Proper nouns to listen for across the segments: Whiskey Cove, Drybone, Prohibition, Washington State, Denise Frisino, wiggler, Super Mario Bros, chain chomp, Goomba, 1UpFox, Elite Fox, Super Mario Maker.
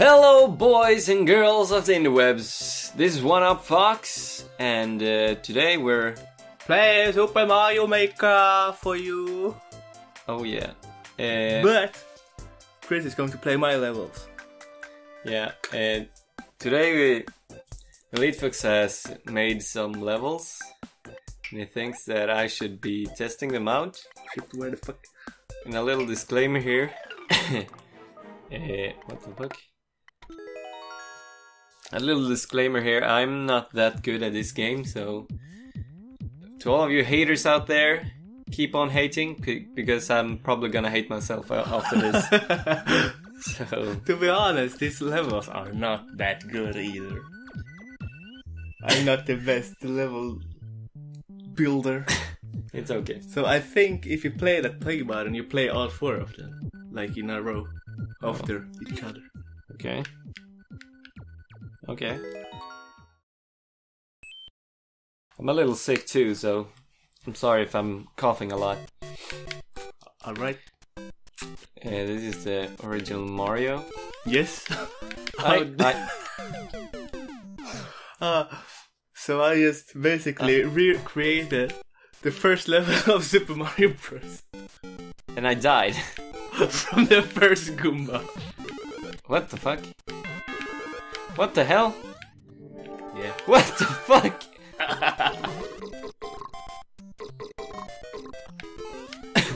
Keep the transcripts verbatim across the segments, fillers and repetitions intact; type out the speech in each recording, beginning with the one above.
Hello boys and girls of the interwebs, this is one up fox and uh, today we're playing Super Mario Maker for you. Oh yeah. Uh, but Chris is going to play my levels. Yeah, and uh, today we, Elite Fox has made some levels and he thinks that I should be testing them out. Shit, where the fuck? And a little disclaimer here. Uh, what the fuck? A little disclaimer here, I'm not that good at this game, so to all of you haters out there, keep on hating, because I'm probably gonna hate myself after this. So, to be honest, these levels are not that good either. I'm not the best level builder. It's okay. So I think if you play that play button, you play all four of them, like in a row. After oh. each other. Okay. Okay. I'm a little sick too, so I'm sorry if I'm coughing a lot. Alright. Uh, this is the original Mario. Yes. I, I... uh, so I just basically uh. recreated the first level of Super Mario Bros. And I died. From the first Goomba. What the fuck? What the hell? Yeah. What the fuck?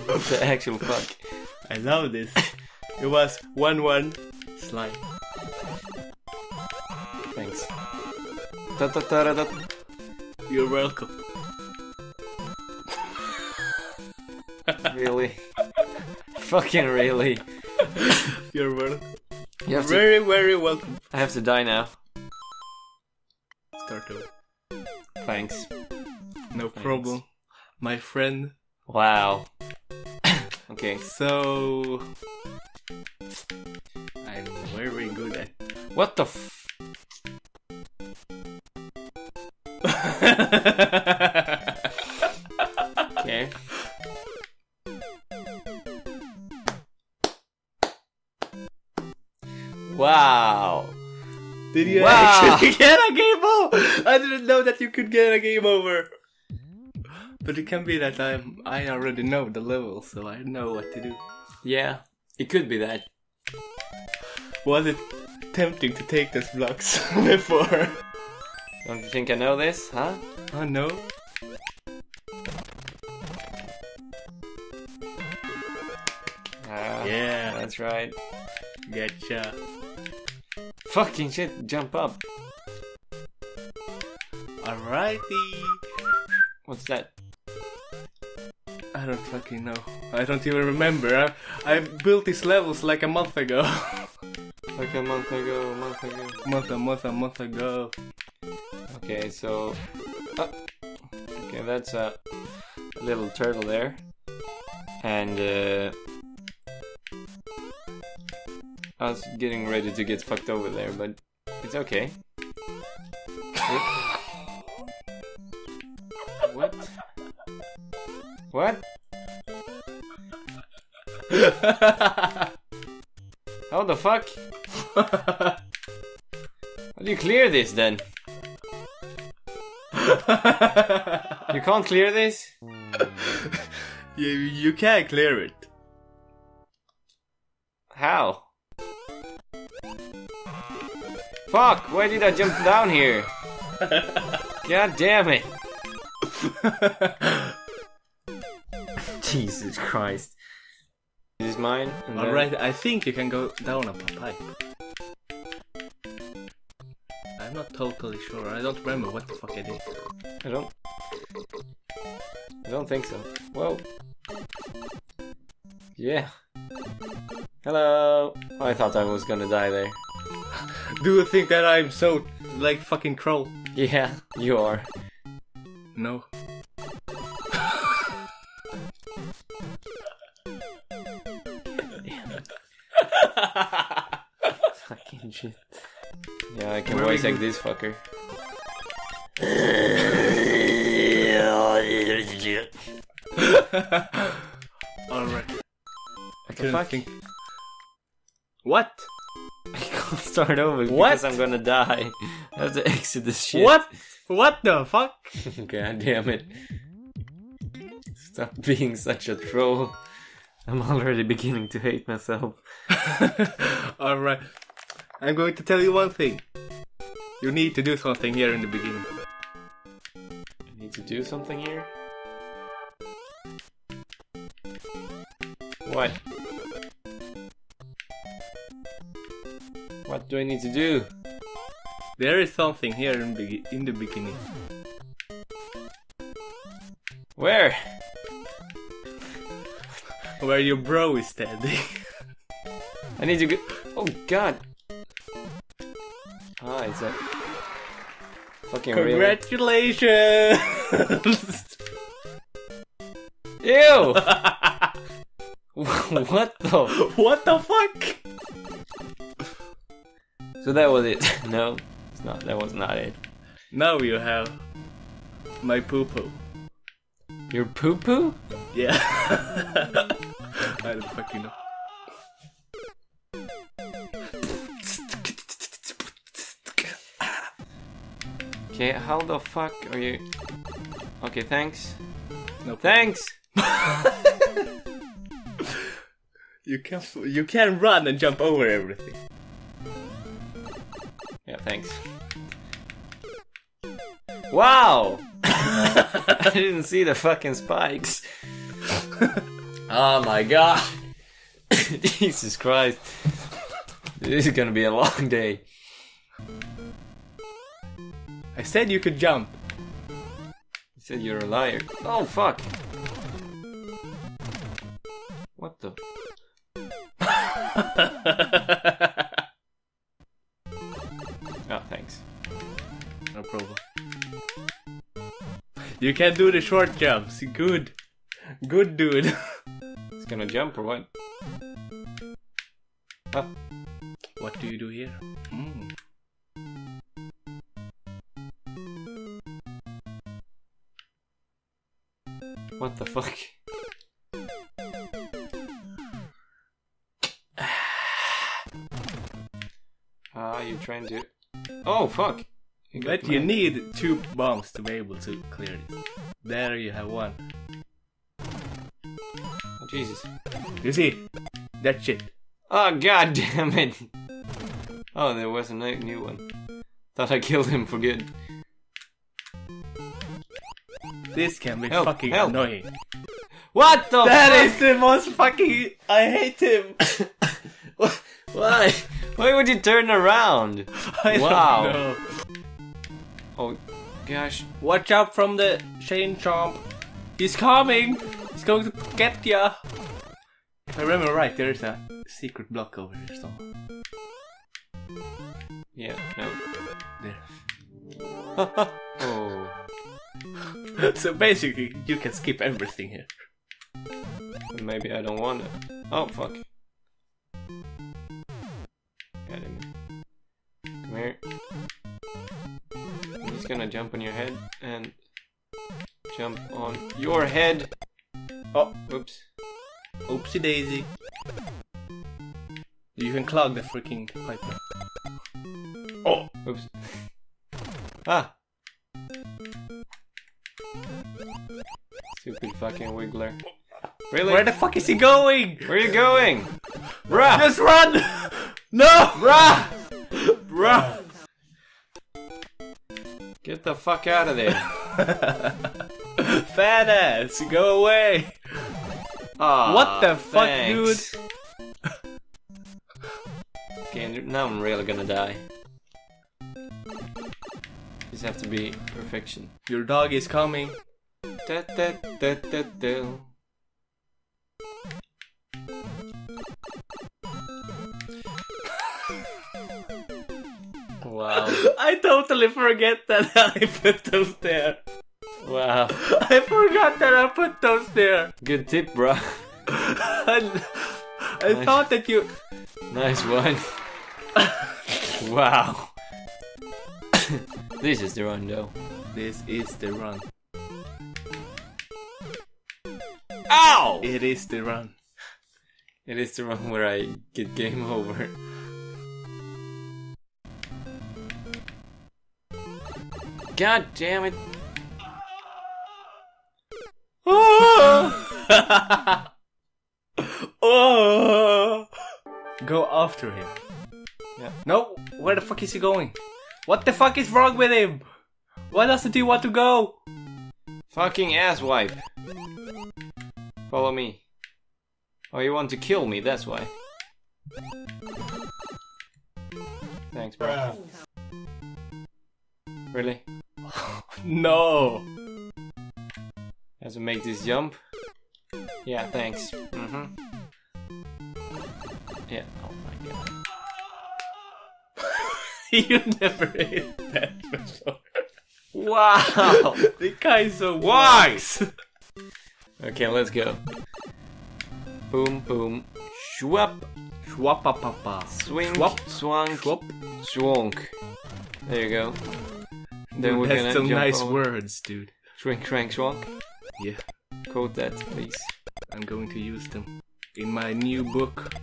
What the actual fuck? I love this. It was one one slime. Thanks. Da, da, da, da, da. You're welcome. Really? Fucking really. You're welcome. You're very, to... very welcome. I have to die now. Start over. Thanks. No Thanks. problem, my friend. Wow. Okay. So... I'm very good at... What the f... Okay. Wow! Did you wow. actually get a game over? I didn't know that you could get a game over. But it can be that I I already know the level, so I know what to do. Yeah, it could be that. Was it tempting to take those blocks before? Don't you think I know this, huh? Oh no. Ah, yeah, that's right. Gotcha. Fucking shit, jump up. Alrighty. What's that? I don't fucking know. I don't even remember. I, I built these levels like a month ago. Like a month ago, a month ago. Month, a month, a month ago. Okay, so... Uh, okay, that's a little turtle there. And... Uh, I was getting ready to get fucked over there, but it's okay. What? What? How the fuck? How do you clear this then? You can't clear this? you, you can't clear it. How? Fuck, why did I jump down here? God damn it. Jesus Christ. This is mine. Alright, then... I think you can go down a pipe. I'm not totally sure, I don't remember what the fuck I did. I don't... I don't think so. Whoa. Yeah. Hello. Oh, I thought I was gonna die there. Do you think that I'm so, like, fucking Crow? Yeah, you are. No. Fucking shit. Yeah, I can voice like this fucker. Alright. I can fucking... What? I'll start over what? because I'm gonna die. I have to exit this shit. What? What the fuck? God damn it. Stop being such a troll. I'm already beginning to hate myself. Alright. I'm going to tell you one thing. You need to do something here in the beginning. I need to do something here? What? What do I need to do? There is something here in, be in the beginning. Where? Where your bro is standing. I need to go. Oh god! Ah, it's a fucking real. Congratulations! Ew! What the? What the fuck? So that was it. No, it's not. That was not it. Now you have my poo poo. Your poo poo? Yeah. I don't fucking know. Okay, how the fuck are you? Okay, thanks. No, thanks. You can you can run and jump over everything. Yeah, thanks. Wow. I didn't see the fucking spikes. Oh my god. Jesus Christ. This is gonna be a long day. I said you could jump. You said you're a liar. Oh fuck. What the? Oh, thanks. No problem. You can do the short jumps. Good. Good dude. He's gonna jump or what? Ah. What do you do here? Mm. What the fuck? Ah, you're trying to... Oh, fuck! You but you need two bombs to be able to clear this. There you have one. Oh, Jesus. You see? That shit. Oh, god damn it! Oh, there was a new one. Thought I killed him for good. This can be help, fucking help. annoying. What the That fuck? is the most fucking... I hate him! Why? Why would you turn around? I wow. don't know. Oh gosh. Watch out from the chain chomp. He's coming! He's going to get ya! If I remember right, there is a secret block over here somewhere. Yeah, no. There. Oh. So basically, you can skip everything here. Maybe I don't want to. Oh fuck. Come here. I'm just gonna jump on your head and jump on your head. Oh, oops. Oopsie daisy. You can clog the freaking pipe. Oh, oops. Ah. Stupid fucking wiggler. Really? Where the fuck is he going? Where are you going? Bruh! Just run! No! Bruh! Bruh! Get the fuck out of there. Fat ass, go away! Aww, what the fuck, thanks. dude? Okay, now I'm really gonna die. Just have to be perfection. Your dog is coming. Da, da, da, da, da. Wow. I totally forget that I put those there. Wow. I forgot that I put those there. Good tip, bro. I, I nice. thought that you... Nice one. Wow. This is the run, though. This is the run. Ow! It is the run. It is the run where I get game over. God damn it. Oh. Oh. Go after him. Yeah. No, where the fuck is he going? What the fuck is wrong with him? Why doesn't he want to go? Fucking asswipe. Follow me. Oh, you want to kill me, that's why. Thanks, bro. Really? No! Has to make this jump. Yeah, thanks. Mm-hmm. Yeah, oh my god. You never hit that before. Wow! The guy's so wise! Okay, let's go. Boom, boom. Shwap. Shwapapapa. Swing. Swap. Swank. Swap. Swank. There you go. Then we're gonna some jump nice over. Words, dude. Shrink, shrank, swank. Yeah. Quote that, please. I'm going to use them in my new book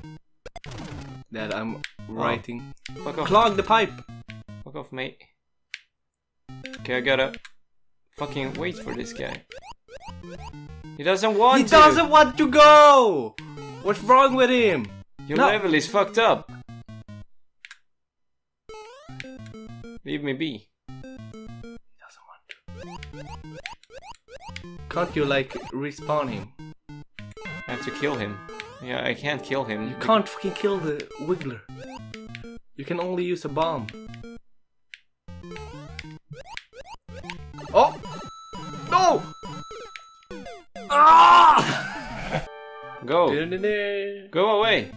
that I'm writing. Oh. Fuck off. Clog the pipe! Fuck off, mate. Okay, I gotta fucking wait for this guy. He doesn't want he to! He doesn't want to go! What's wrong with him? Your no. level is fucked up. Leave me be. He doesn't want to. Can't you, like, respawn him? I have to kill him. Yeah, I can't kill him. You can't fucking kill the Wiggler. You can only use a bomb. Oh! No! Ah! Go. Go away.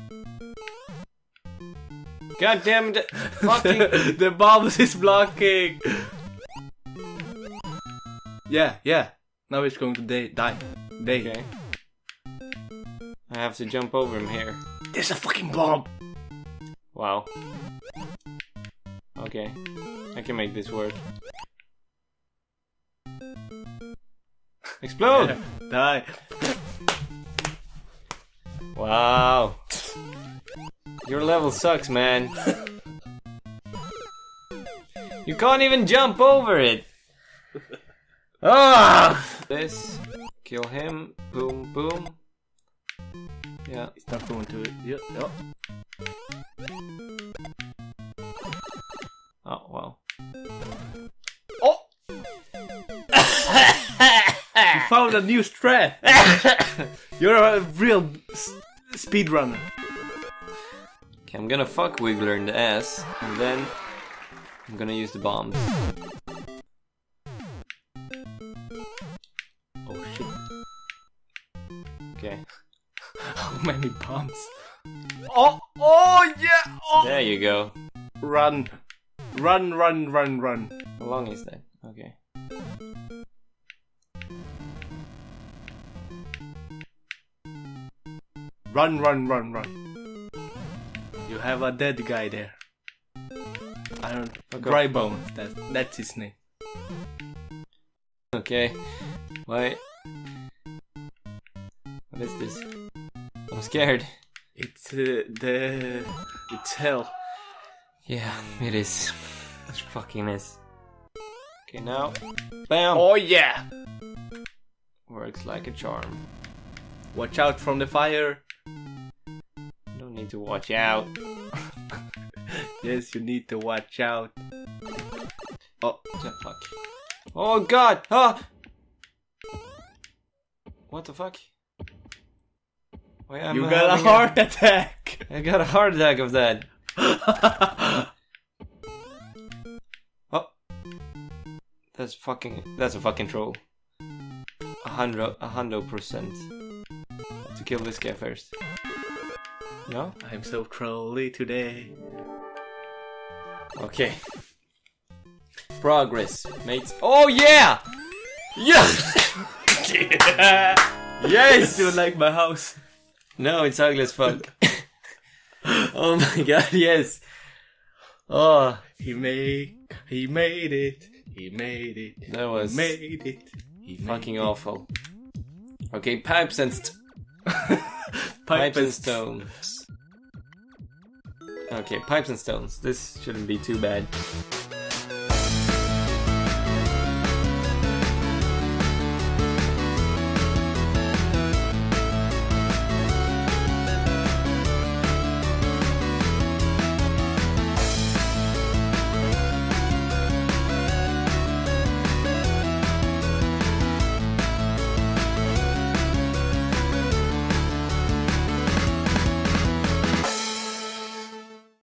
God damn it. Fucking. The bomb is blocking. Yeah, yeah. Now he's going to die. Die. Okay. I have to jump over him here. There's a fucking bomb. Wow. Okay. I can make this work. Explode! Yeah, die! Wow! Your level sucks, man. You can't even jump over it! Ah! This. Kill him. Boom, boom. Yeah. He's not going to it. Yeah. Oh. Oh, wow. Oh! You found a new strat! You're a real speedrunner. Okay, I'm gonna fuck Wiggler in the ass, and then I'm gonna use the bombs. Oh shit. Okay. How many bombs? Oh! Oh yeah! Oh. There you go. Run. Run, run, run, run. How long is that? Okay. Run, run, run, run. You have a dead guy there. I don't... Drybone. That's, that's his name. Okay. Wait. What is this? I'm scared. It's uh, the... It's hell. Yeah, it is. It fucking is. Okay, now... Bam! Oh yeah! Works like a charm. Watch out from the fire! Don't need to watch out. Yes, you need to watch out. Oh, the fuck. Oh god! Ah! What the fuck? Wait, I'm you got a heart a... attack! I got a heart attack of that. Oh. That's fucking... That's a fucking troll. A hundred... A hundred percent. To kill this guy first. No? I'm so trolly today. Okay. Progress, mates. Oh yeah! Yes! Yeah! Yes! You don't like my house. No, it's ugly as fuck. Oh my god, yes. Oh, he made he made it. He made it. That was he made it. He fucking made awful. It. Okay, pipes and st pipes pipe and stones. Okay, pipes and stones. This shouldn't be too bad.